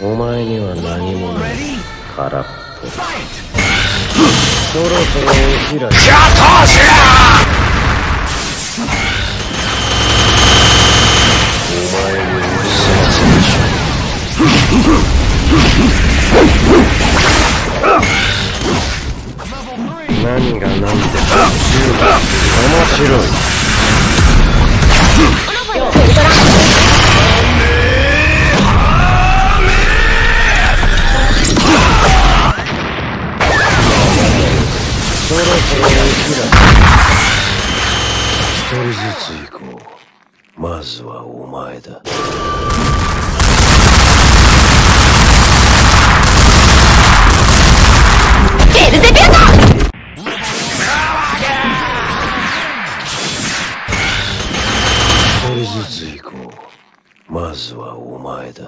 お前には何もない。空っぽ。そろそろお開き。キャタシラ。お前に嘘つけ。何が何でも面白い。そろそろうちら一人ずつ行こう。まずはお前だ。エルゼビアだ。一人ずつ行こう。まずはお前だ。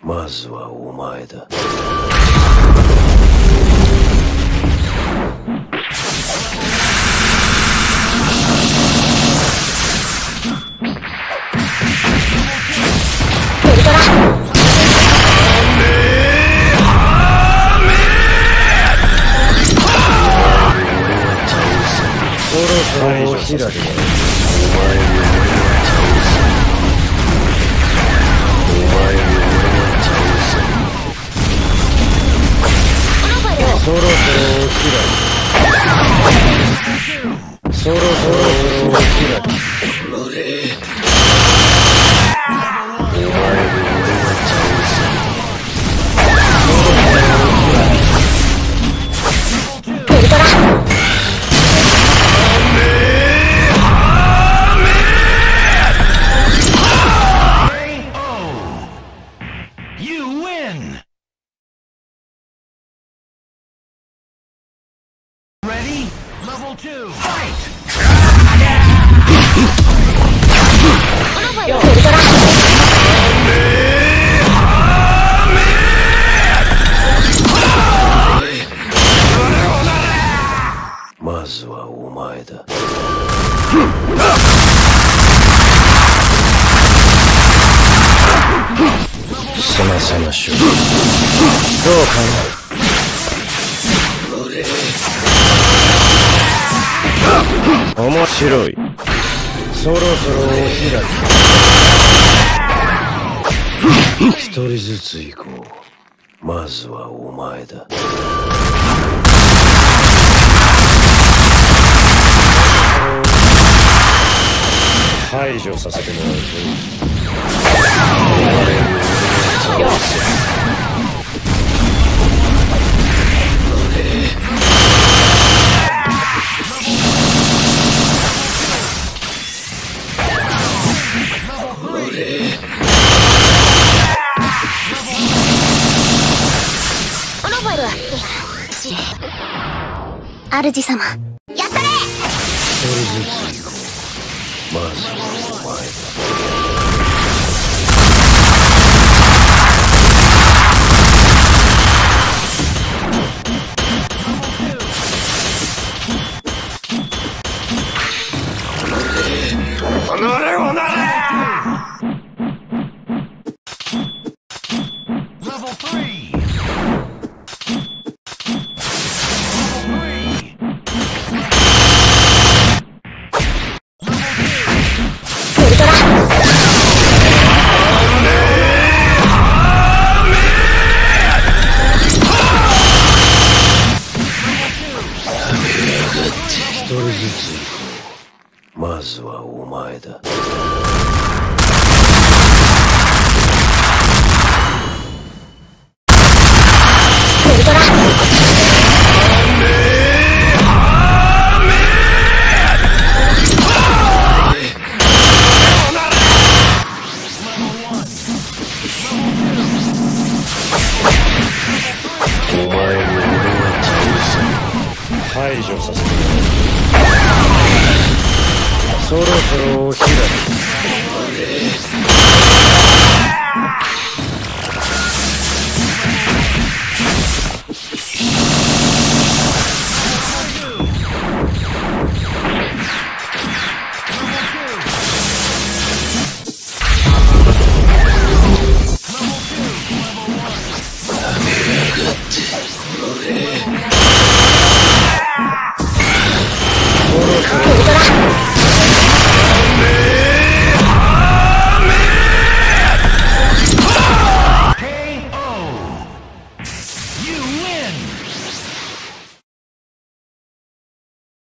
まずはお前だ。そろそろお開きだ。そろそろお開き。そろそろお開き。You win. Ready? Level 2. Fight! First is you. How do you feel? 面白い。そろそろお開き。一人ずつ行こう。まずはお前だ。排除させてもらうぞ。よし。 主様、やったれ。まずはお前だ。おのれおのれ。まずはお前だ。お前の俺は倒せ。排除させる。そろそろお開き。